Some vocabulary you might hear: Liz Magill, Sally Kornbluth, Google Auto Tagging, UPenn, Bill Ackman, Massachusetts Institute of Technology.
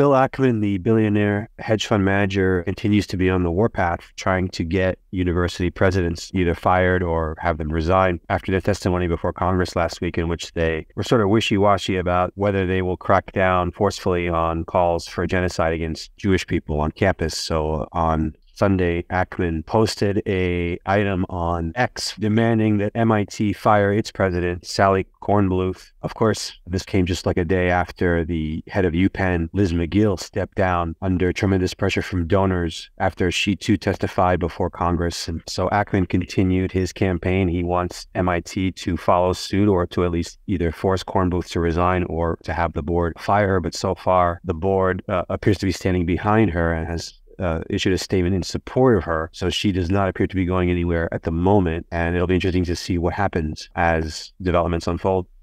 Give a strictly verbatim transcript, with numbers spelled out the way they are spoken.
Bill Ackman, the billionaire hedge fund manager, continues to be on the warpath, trying to get university presidents either fired or have them resign after their testimony before Congress last week, in which they were sort of wishy-washy about whether they will crack down forcefully on calls for genocide against Jewish people on campus. So on Sunday, Ackman posted a item on X demanding that M I T fire its president, Sally Kornbluth. Of course, this came just like a day after the head of UPenn, Liz Magill, stepped down under tremendous pressure from donors after she too testified before Congress. And so Ackman continued his campaign. He wants M I T to follow suit, or to at least either force Kornbluth to resign or to have the board fire her. But so far, the board uh, appears to be standing behind her and has Uh, issued a statement in support of her. So she does not appear to be going anywhere at the moment. And it'll be interesting to see what happens as developments unfold.